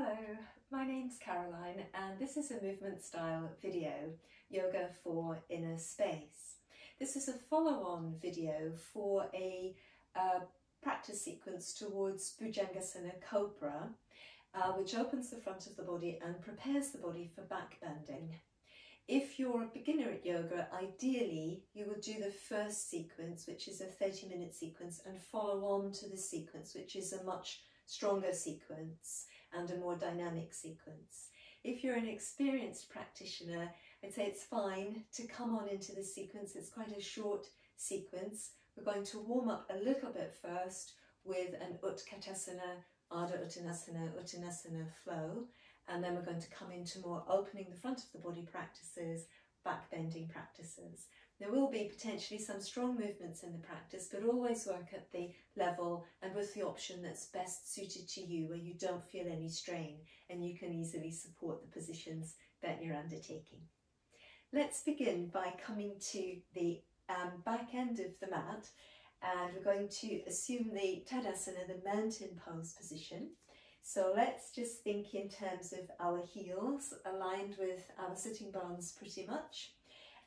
Hello, my name's Caroline and this is a Movement Style video, Yoga for Inner Space. This is a follow-on video for a practice sequence towards Bhujangasana Cobra, which opens the front of the body and prepares the body for back bending. If you're a beginner at yoga, ideally you will do the first sequence, which is a 30-minute sequence, and follow on to the sequence, which is a much stronger sequence and a more dynamic sequence. If you're an experienced practitioner, I'd say it's fine to come on into this sequence. It's quite a short sequence. We're going to warm up a little bit first with an utkatasana, ardha uttanasana, uttanasana flow, and then we're going to come into more opening the front of the body practices, back bending practices. There will be potentially some strong movements in the practice, but always work at the level and with the option that's best suited to you, where you don't feel any strain and you can easily support the positions that you're undertaking. Let's begin by coming to the back end of the mat, and we're going to assume the Tadasana, the mountain pose position. So let's just think in terms of our heels aligned with our sitting bones pretty much.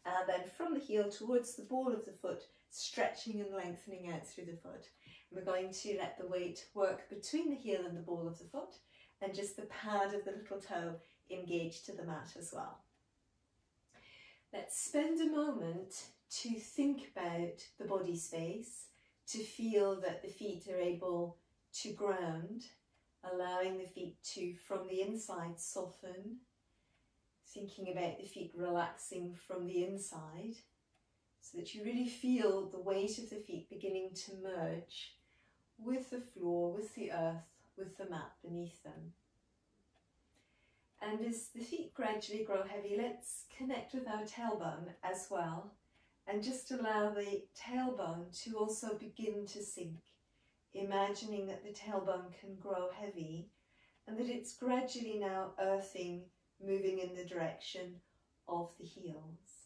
And then from the heel towards the ball of the foot, stretching and lengthening out through the foot. And we're going to let the weight work between the heel and the ball of the foot, and just the pad of the little toe engaged to the mat as well. Let's spend a moment to think about the body space, to feel that the feet are able to ground, allowing the feet to, from the inside, soften. Thinking about the feet relaxing from the inside, so that you really feel the weight of the feet beginning to merge with the floor, with the earth, with the mat beneath them. And as the feet gradually grow heavy, let's connect with our tailbone as well, and just allow the tailbone to also begin to sink, imagining that the tailbone can grow heavy and that it's gradually now earthing, moving in the direction of the heels.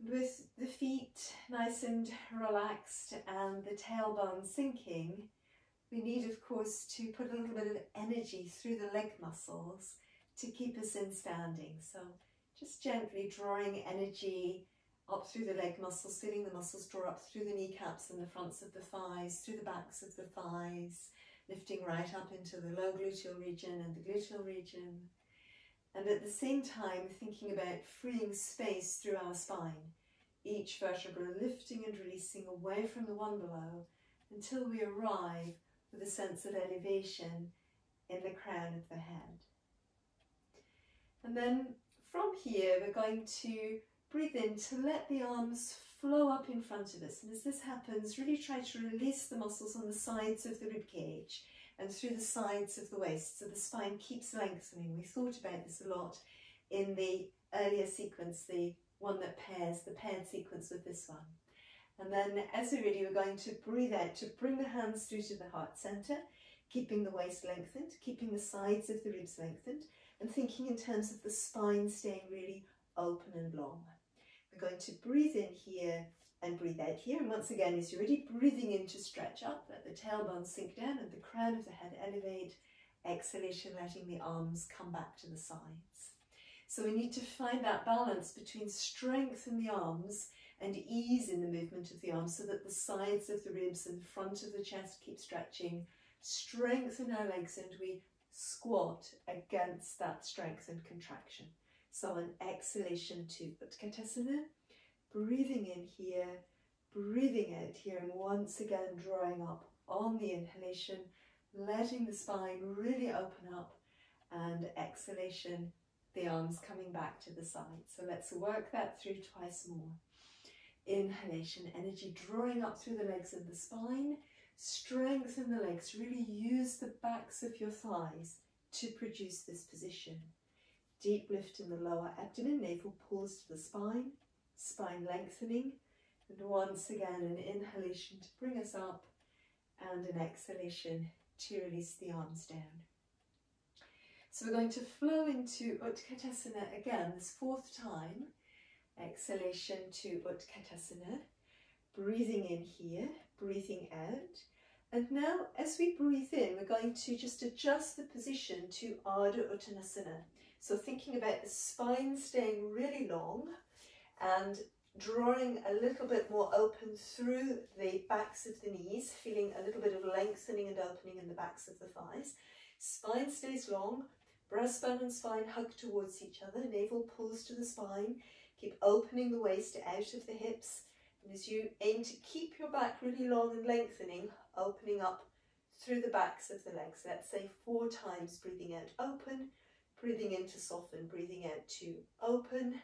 With the feet nice and relaxed and the tailbone sinking, we need, of course, to put a little bit of energy through the leg muscles to keep us in standing. So just gently drawing energy up through the leg muscles, feeling the muscles draw up through the kneecaps and the fronts of the thighs, through the backs of the thighs, lifting right up into the low gluteal region and the gluteal region. And at the same time, thinking about freeing space through our spine, each vertebra lifting and releasing away from the one below until we arrive with a sense of elevation in the crown of the head. And then from here, we're going to breathe in to let the arms flow up in front of us, and as this happens, really try to release the muscles on the sides of the rib cage and through the sides of the waist, so the spine keeps lengthening. We thought about this a lot in the earlier sequence, the one that pairs, the paired sequence with this one. And then as we're ready, we're going to breathe out to bring the hands through to the heart center, keeping the waist lengthened, keeping the sides of the ribs lengthened, and thinking in terms of the spine staying really open and long. We're going to breathe in here and breathe out here. And once again, as you're ready, breathing in to stretch up, let the tailbone sink down and the crown of the head elevate. Exhalation, letting the arms come back to the sides. So we need to find that balance between strength in the arms and ease in the movement of the arms, so that the sides of the ribs and the front of the chest keep stretching. Strengthen our legs, and we squat against that strength and contraction. So an exhalation to Utkatasana, breathing in here, breathing out here, and once again drawing up on the inhalation, letting the spine really open up, and exhalation, the arms coming back to the side. So let's work that through twice more. Inhalation, energy drawing up through the legs and the spine, strengthen the legs, really use the backs of your thighs to produce this position. Deep lift in the lower abdomen, navel pulls to the spine, spine lengthening, and once again an inhalation to bring us up and an exhalation to release the arms down. So we're going to flow into Utkatasana again, this fourth time. Exhalation to Utkatasana, breathing in here, breathing out. And now as we breathe in, we're going to just adjust the position to Ardha Uttanasana. So thinking about the spine staying really long and drawing a little bit more open through the backs of the knees, feeling a little bit of lengthening and opening in the backs of the thighs. Spine stays long, breastbone and spine hug towards each other, navel pulls to the spine, keep opening the waist out of the hips. And as you aim to keep your back really long and lengthening, opening up through the backs of the legs. Let's say 4 times, breathing out, open, breathing in to soften, breathing out to open,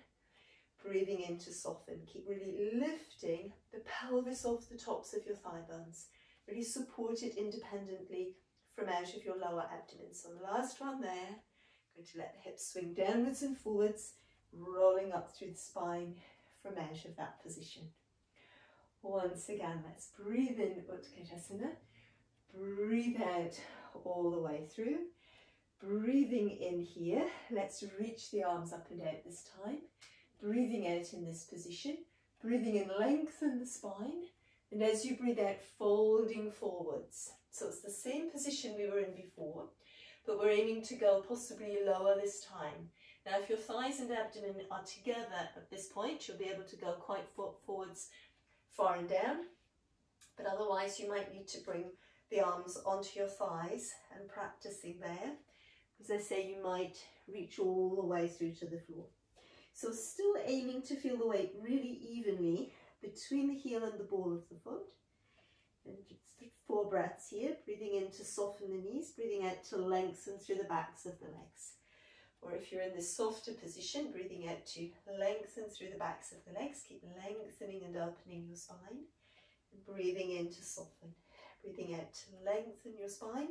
breathing in to soften. Keep really lifting the pelvis off the tops of your thigh bones. Really support it independently from out of your lower abdomen. So the last one there, going to let the hips swing downwards and forwards, rolling up through the spine from out of that position. Once again, let's breathe in Utkatasana, breathe out all the way through. Breathing in here, let's reach the arms up and out this time. Breathing out in this position, breathing in, lengthen the spine, and as you breathe out, folding forwards. So it's the same position we were in before, but we're aiming to go possibly lower this time. Now, if your thighs and abdomen are together at this point, you'll be able to go quite forwards, far and down, but otherwise you might need to bring the arms onto your thighs and practicing there. As I say, you might reach all the way through to the floor. So still aiming to feel the weight really evenly between the heel and the ball of the foot. And just 4 breaths here, breathing in to soften the knees, breathing out to lengthen through the backs of the legs. Or if you're in this softer position, breathing out to lengthen through the backs of the legs. Keep lengthening and opening your spine. And breathing in to soften. Breathing out to lengthen your spine.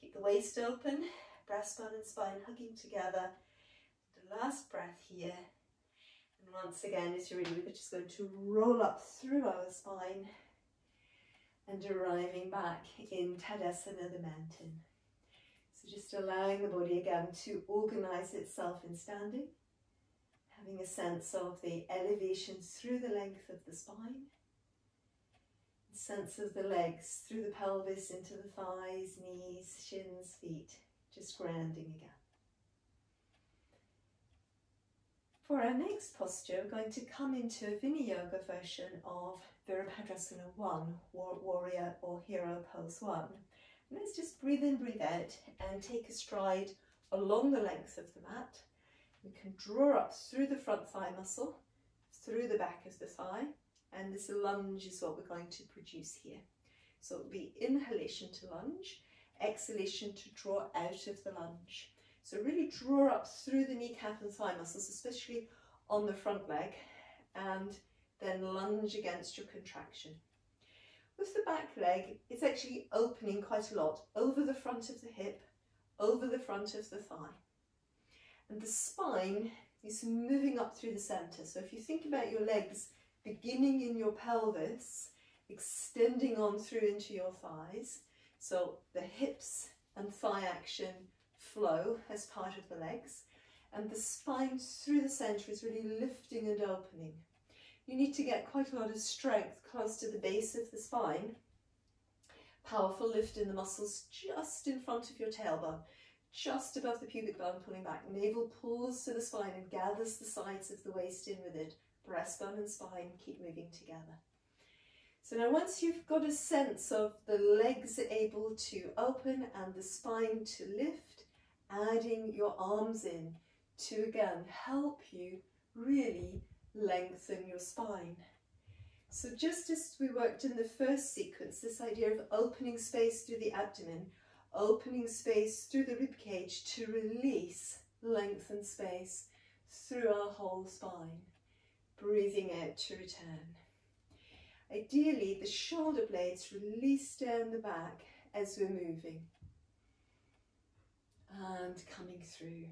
Keep the waist open, breastbone and spine hugging together. The last breath here. And once again, as you're ready, we're just going to roll up through our spine and arriving back in Tadasana, the mountain. So just allowing the body again to organize itself in standing, having a sense of the elevation through the length of the spine, the sense of the legs through the pelvis into the thighs, knees, shins, feet, just grounding again. For our next posture, we're going to come into a Vinyasa Yoga version of Virabhadrasana 1, Warrior or Hero Pose 1. And let's just breathe in, breathe out, and take a stride along the length of the mat. We can draw up through the front thigh muscle, through the back of the thigh, and this lunge is what we're going to produce here. So it will be inhalation to lunge, exhalation to draw out of the lunge. So really draw up through the kneecap and thigh muscles, especially on the front leg, and then lunge against your contraction. With the back leg, it's actually opening quite a lot over the front of the hip, over the front of the thigh. And the spine is moving up through the centre. So if you think about your legs beginning in your pelvis, extending on through into your thighs, so the hips and thigh action flow as part of the legs, and the spine through the centre is really lifting and opening. You need to get quite a lot of strength close to the base of the spine. Powerful lift in the muscles just in front of your tailbone, just above the pubic bone, pulling back. Navel pulls to the spine and gathers the sides of the waist in with it. Breastbone and spine keep moving together. So now once you've got a sense of the legs able to open and the spine to lift, adding your arms in to again help you really lengthen your spine. So just as we worked in the first sequence, this idea of opening space through the abdomen, opening space through the ribcage to release, lengthen space through our whole spine. Breathing out to return. Ideally, the shoulder blades release down the back as we're moving. And coming through.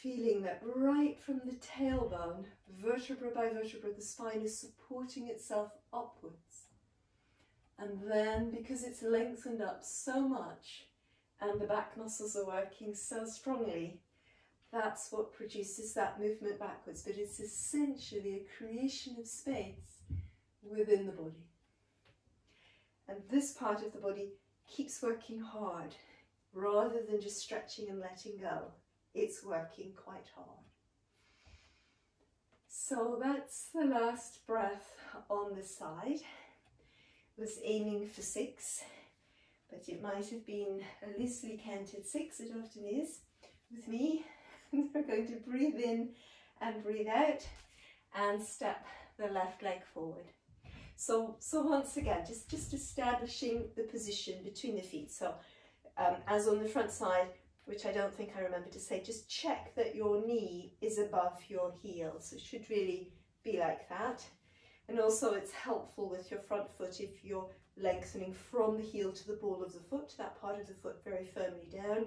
Feeling that right from the tailbone, vertebra by vertebra, the spine is supporting itself upwards. And then, because it's lengthened up so much and the back muscles are working so strongly, that's what produces that movement backwards. But it's essentially a creation of space within the body. And this part of the body keeps working hard rather than just stretching and letting go. It's working quite hard. So that's the last breath on the side. Was aiming for 6, but it might have been a loosely canted 6, it often is with me. We're going to breathe in and breathe out and step the left leg forward. So once again, just establishing the position between the feet. So as on the front side, which I don't think I remember to say, just check that your knee is above your heel. So it should really be like that. And also it's helpful with your front foot if you're lengthening from the heel to the ball of the foot, that part of the foot very firmly down,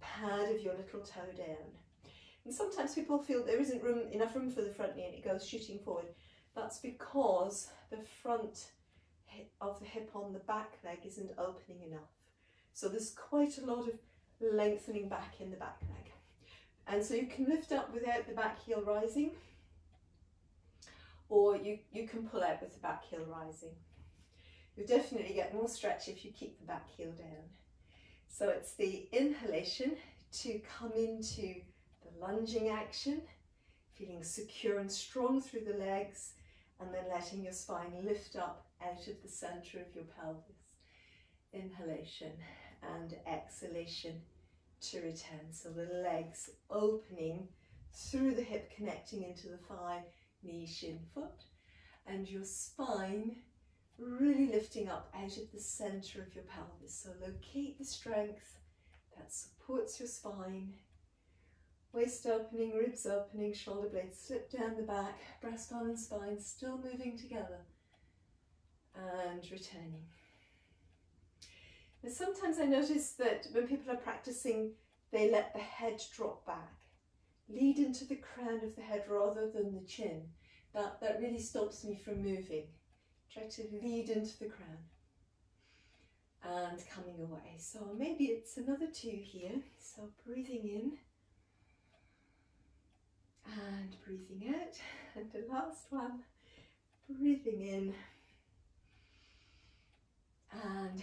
pad of your little toe down. And sometimes people feel there isn't enough room for the front knee and it goes shooting forward. That's because the front of the hip on the back leg isn't opening enough. So there's quite a lot of lengthening back in the back leg. And so you can lift up without the back heel rising, or you can pull out with the back heel rising. You'll definitely get more stretch if you keep the back heel down. So it's the inhalation to come into the lunging action, feeling secure and strong through the legs, and then letting your spine lift up out of the center of your pelvis. Inhalation and exhalation to return. So the legs opening through the hip, connecting into the thigh, knee, shin, foot, and your spine really lifting up out of the center of your pelvis. So locate the strength that supports your spine. Waist opening, ribs opening, shoulder blades slip down the back, breastbone and spine still moving together and returning. Now sometimes I notice that when people are practicing, they let the head drop back. Lead into the crown of the head rather than the chin. That really stops me from moving. Try to lead into the crown and coming away. So maybe it's another 2 here. So breathing in and breathing out. And the last one, breathing in and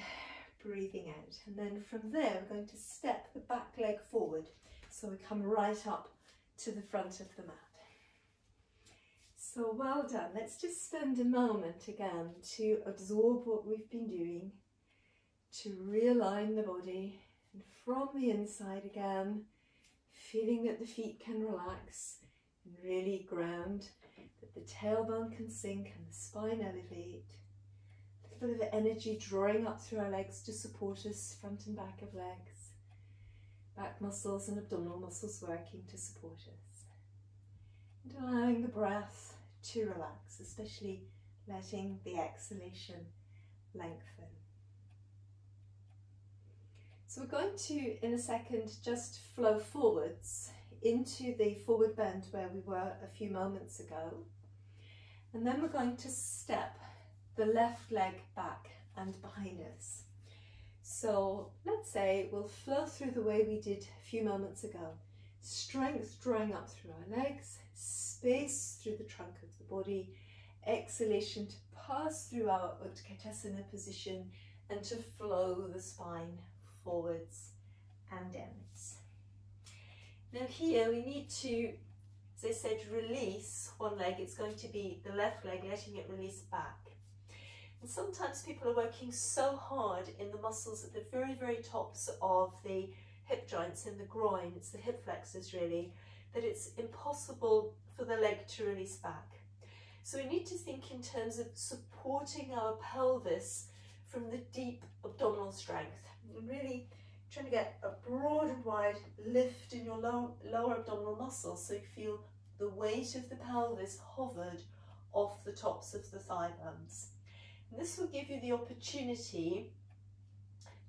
breathing out. And then from there, we're going to step the back leg forward. So we come right up to the front of the mat. So well done. Let's just spend a moment again to absorb what we've been doing, to realign the body, and from the inside again, feeling that the feet can relax and really ground, that the tailbone can sink and the spine elevate. A little bit of energy drawing up through our legs to support us, front and back of legs, back muscles and abdominal muscles working to support us. And allowing the breath to relax, especially letting the exhalation lengthen. So we're going to, in a second, just flow forwards into the forward bend where we were a few moments ago. And then we're going to step the left leg back and behind us. So let's say we'll flow through the way we did a few moments ago. Strength drawing up through our legs, space through the trunk of the body, exhalation to pass through our utkatasana position and to flow the spine forwards and downwards. Now here we need to, as I said, release one leg. It's going to be the left leg, letting it release back. And sometimes people are working so hard in the muscles at the very, very tops of the hip joints in the groin, it's the hip flexors really, that it's impossible for the leg to release back. So we need to think in terms of supporting our pelvis from the deep abdominal strength. And really trying to get a broad and wide lift in your lower abdominal muscles so you feel the weight of the pelvis hovered off the tops of the thigh bones. And this will give you the opportunity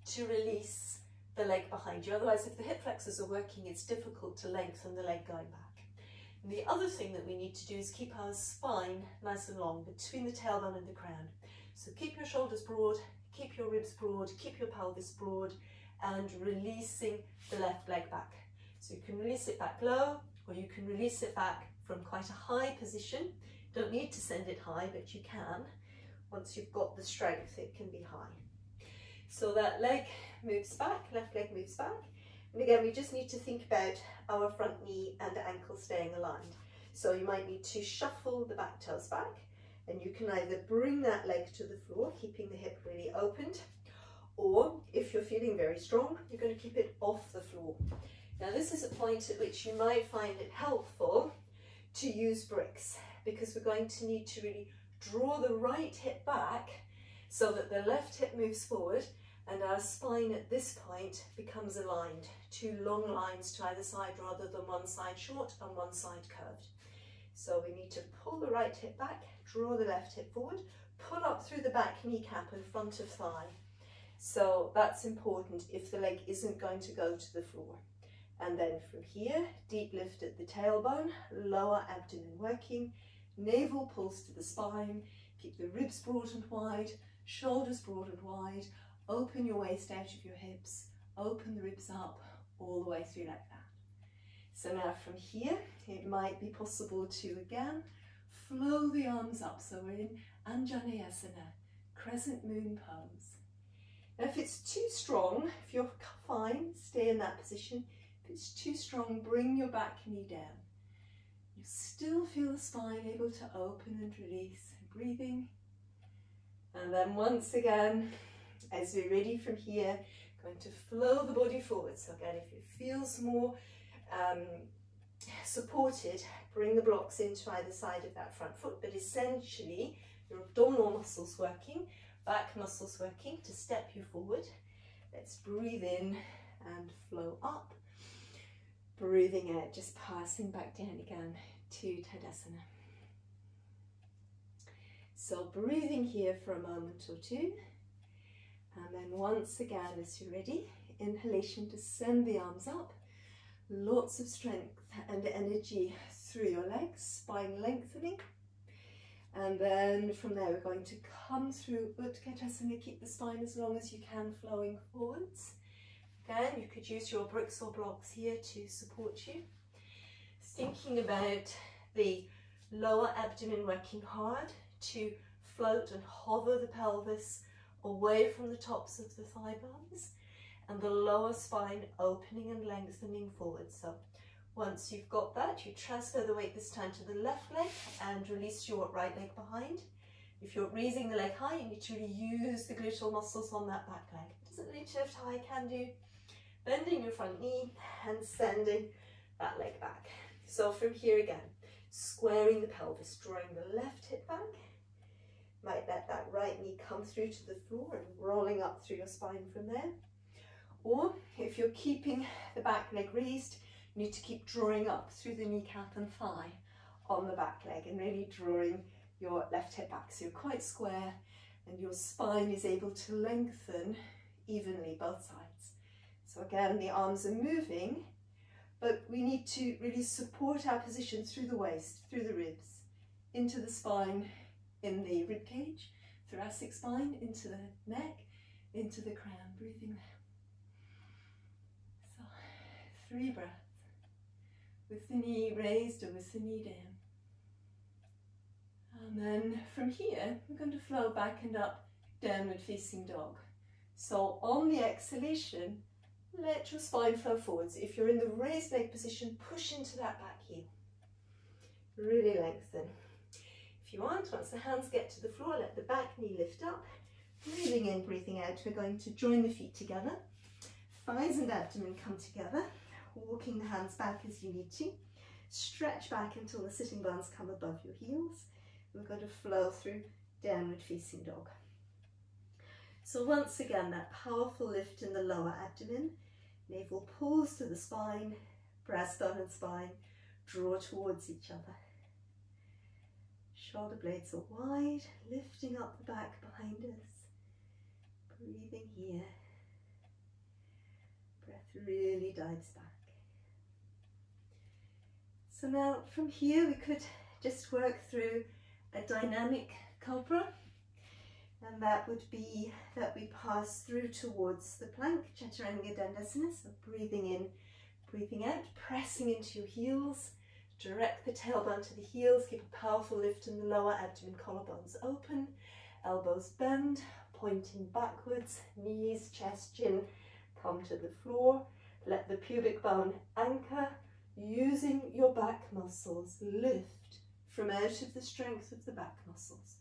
to release the leg behind you. Otherwise, if the hip flexors are working, it's difficult to lengthen the leg going back. And the other thing that we need to do is keep our spine nice and long between the tailbone and the crown. So keep your shoulders broad, keep your ribs broad, keep your pelvis broad, and releasing the left leg back. So you can release it back low, or you can release it back from quite a high position. Don't need to send it high, but you can. Once you've got the strength, it can be high. So that leg moves back, left leg moves back. And again, we just need to think about our front knee and ankle staying aligned. So you might need to shuffle the back toes back, and you can either bring that leg to the floor, keeping the hip really opened, or if you're feeling very strong, you're going to keep it off the floor. Now this is a point at which you might find it helpful to use bricks, because we're going to need to really draw the right hip back so that the left hip moves forward and our spine at this point becomes aligned. Two long lines to either side rather than one side short and one side curved. So we need to pull the right hip back, draw the left hip forward, pull up through the back kneecap and front of thigh. So that's important if the leg isn't going to go to the floor. And then from here, deep lift at the tailbone, lower abdomen working, navel pulls to the spine, keep the ribs broad and wide, shoulders broad and wide, open your waist out of your hips, open the ribs up all the way through like that. So now from here, it might be possible to again, flow the arms up. So we're in Anjaneyasana, Crescent Moon pose. Now if it's too strong, if you're fine, stay in that position. If it's too strong, bring your back knee down. You still feel the spine able to open and release, and breathing. And then once again, as we're ready from here, going to flow the body forward. So again, if it feels more supported, bring the blocks into either side of that front foot, but essentially your abdominal muscles working, back muscles working to step you forward. Let's breathe in and flow up. Breathing out, just passing back down again to Tadasana. So breathing here for a moment or two. And then once again, as you're ready, inhalation to send the arms up. Lots of strength and energy through your legs, spine lengthening. And then from there, we're going to come through Utkatasana, keep the spine as long as you can flowing forwards. Again, you could use your bricks or blocks here to support you. Thinking about the lower abdomen working hard to float and hover the pelvis away from the tops of the thigh bones, and the lower spine opening and lengthening forward. So once you've got that, you transfer the weight this time to the left leg and release your right leg behind. If you're raising the leg high, you need to really use the gluteal muscles on that back leg. Doesn't need to lift high, can do. Bending your front knee and sending that leg back. So from here again, squaring the pelvis, drawing the left hip back. Might let that right knee come through to the floor and rolling up through your spine from there. Or if you're keeping the back leg raised, you need to keep drawing up through the kneecap and thigh on the back leg and really drawing your left hip back. So you're quite square and your spine is able to lengthen evenly both sides. So again, the arms are moving, but we need to really support our position through the waist, through the ribs, into the spine, in the rib cage, thoracic spine, into the neck, into the crown, breathing there. So, three breaths, with the knee raised and with the knee down. And then from here, we're going to flow back and up, downward facing dog. So on the exhalation, let your spine flow forwards. If you're in the raised leg position, push into that back heel. Really lengthen. If you aren't, once the hands get to the floor, let the back knee lift up. Breathing in, breathing out, we're going to join the feet together. Thighs and abdomen come together, walking the hands back as you need to. Stretch back until the sitting bones come above your heels. We're going to flow through downward facing dog. So once again, that powerful lift in the lower abdomen, navel pulls to the spine, breastbone and spine draw towards each other. Shoulder blades are wide, lifting up the back behind us. Breathing here. Breath really dives back. So now from here, we could just work through a dynamic cobra. And that would be that we pass through towards the plank, Chaturanga Dandasana. So breathing in, breathing out, pressing into your heels. Direct the tailbone to the heels, keep a powerful lift in the lower abdomen, collarbones open. elbows bend, pointing backwards, knees, chest, chin, come to the floor. Let the pubic bone anchor, using your back muscles. Lift from out of the strength of the back muscles.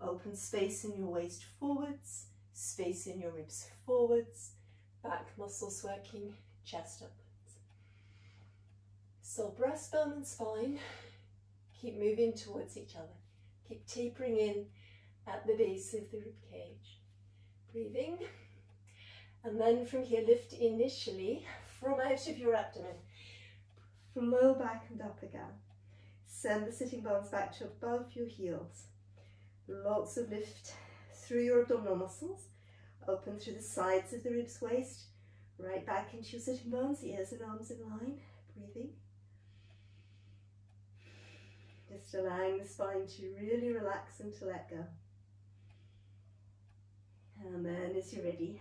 Open space in your waist forwards, space in your ribs forwards, back muscles working, chest upwards. So breastbone and spine, keep moving towards each other. Keep tapering in at the base of the ribcage. Breathing. And then from here, lift initially from out of your abdomen, from low back and up again. Send the sitting bones back to above your heels. Lots of lift through your abdominal muscles. Open through the sides of the ribs, waist, right back into your sitting bones, ears and arms in line. Breathing. Just allowing the spine to really relax and to let go. And then as you're ready,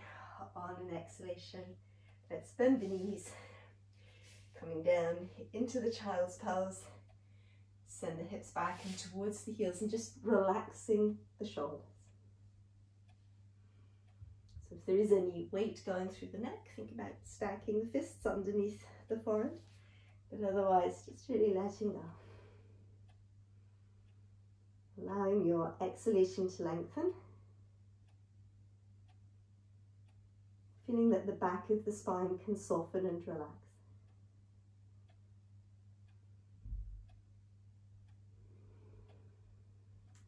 on an exhalation, let's bend the knees, coming down into the child's pose. Send the hips back and towards the heels and just relaxing the shoulders. So if there is any weight going through the neck, think about stacking the fists underneath the forehead, but otherwise just really letting go. Allowing your exhalation to lengthen. Feeling that the back of the spine can soften and relax.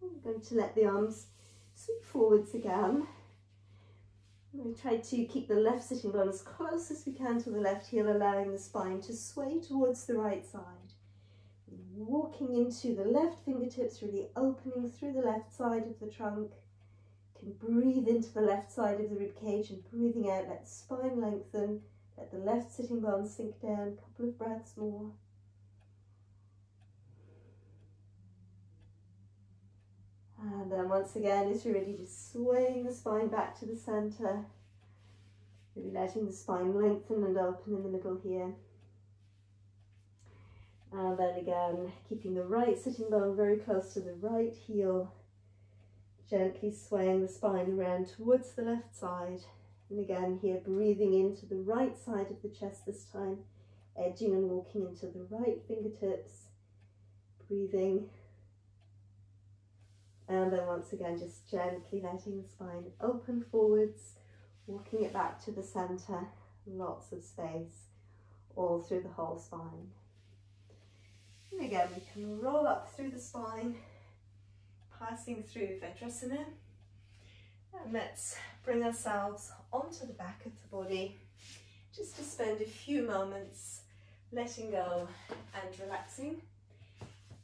I'm going to let the arms sweep forwards again. We try to keep the left sitting bone as close as we can to the left heel, allowing the spine to sway towards the right side. Walking into the left fingertips, really opening through the left side of the trunk. You can breathe into the left side of the ribcage and breathing out, let the spine lengthen, let the left sitting bone sink down, a couple of breaths more. And then once again, as you're ready, just swaying the spine back to the centre, really letting the spine lengthen and open in the middle here. And then again, keeping the right sitting bone very close to the right heel, gently swaying the spine around towards the left side. And again here, breathing into the right side of the chest this time, edging and walking into the right fingertips, breathing. And then once again, just gently letting the spine open forwards, walking it back to the centre, lots of space all through the whole spine. And again, we can roll up through the spine, passing through Virabhadrasana. And let's bring ourselves onto the back of the body, just to spend a few moments letting go and relaxing.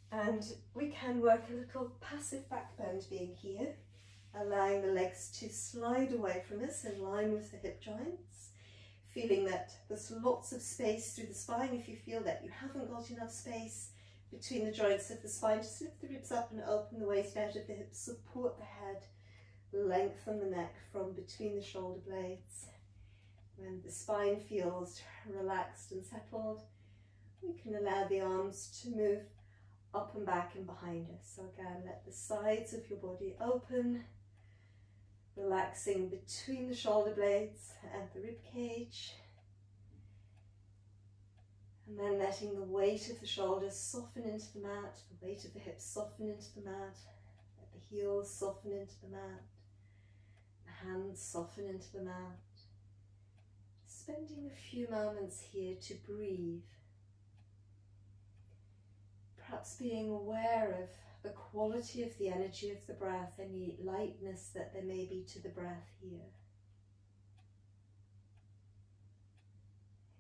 And we can work a little passive back bend being here, allowing the legs to slide away from us in line with the hip joints, feeling that there's lots of space through the spine. If you feel that you haven't got enough space between the joints of the spine, just lift the ribs up and open the waist out of the hips, support the head, lengthen the neck from between the shoulder blades. When the spine feels relaxed and settled, we can allow the arms to move up and back and behind us. So again, let the sides of your body open, relaxing between the shoulder blades and the rib cage. And then letting the weight of the shoulders soften into the mat, the weight of the hips soften into the mat, let the heels soften into the mat, the hands soften into the mat. Spending a few moments here to breathe. Perhaps being aware of the quality of the energy of the breath, any lightness that there may be to the breath here.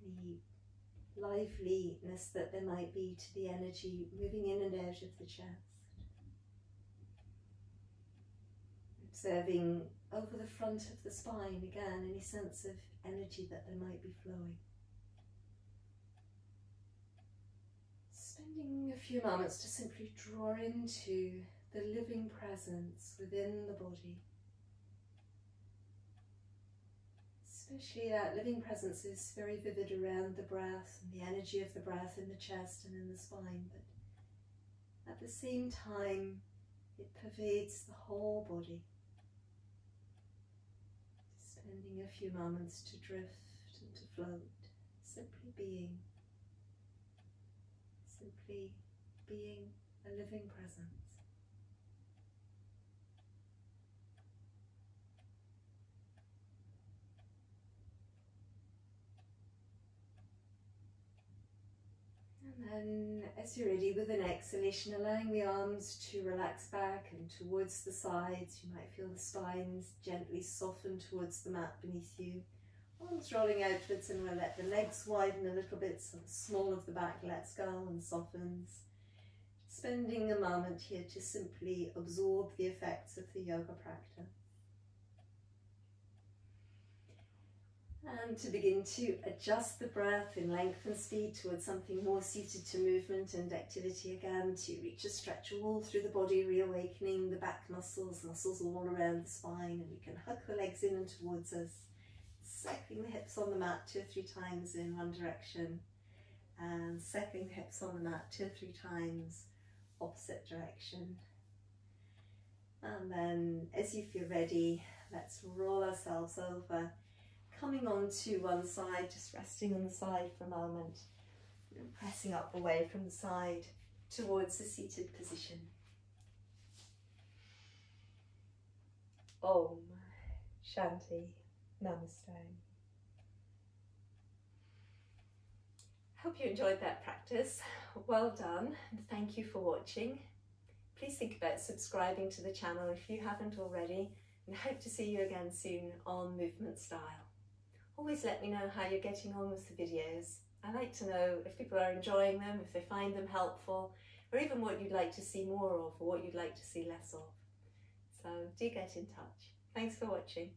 Any liveliness that there might be to the energy moving in and out of the chest. Observing over the front of the spine again, any sense of energy that there might be flowing. Spending a few moments to simply draw into the living presence within the body. Especially that living presence is very vivid around the breath and the energy of the breath in the chest and in the spine, but at the same time it pervades the whole body. Spending a few moments to drift and to float, simply being a living presence. And as you're ready, with an exhalation, allowing the arms to relax back and towards the sides. You might feel the spines gently soften towards the mat beneath you. Arms rolling outwards, and we'll let the legs widen a little bit so the small of the back lets go and softens. Spending a moment here to simply absorb the effects of the yoga practice. And to begin to adjust the breath in length and speed towards something more suited to movement and activity again, to reach a stretch all through the body, reawakening the back muscles, muscles all around the spine, and we can hug the legs in and towards us, circling the hips on the mat 2 or 3 times in one direction, and circling the hips on the mat 2 or 3 times opposite direction. And then as you feel ready, let's roll ourselves over, coming onto one side, just resting on the side for a moment, and pressing up away from the side towards the seated position. Om Shanti. Namaste. Hope you enjoyed that practice. Well done, and thank you for watching. Please think about subscribing to the channel if you haven't already, and hope to see you again soon on Movement Style. Always let me know how you're getting on with the videos. I like to know if people are enjoying them, if they find them helpful, or even what you'd like to see more of or what you'd like to see less of. So do get in touch. Thanks for watching.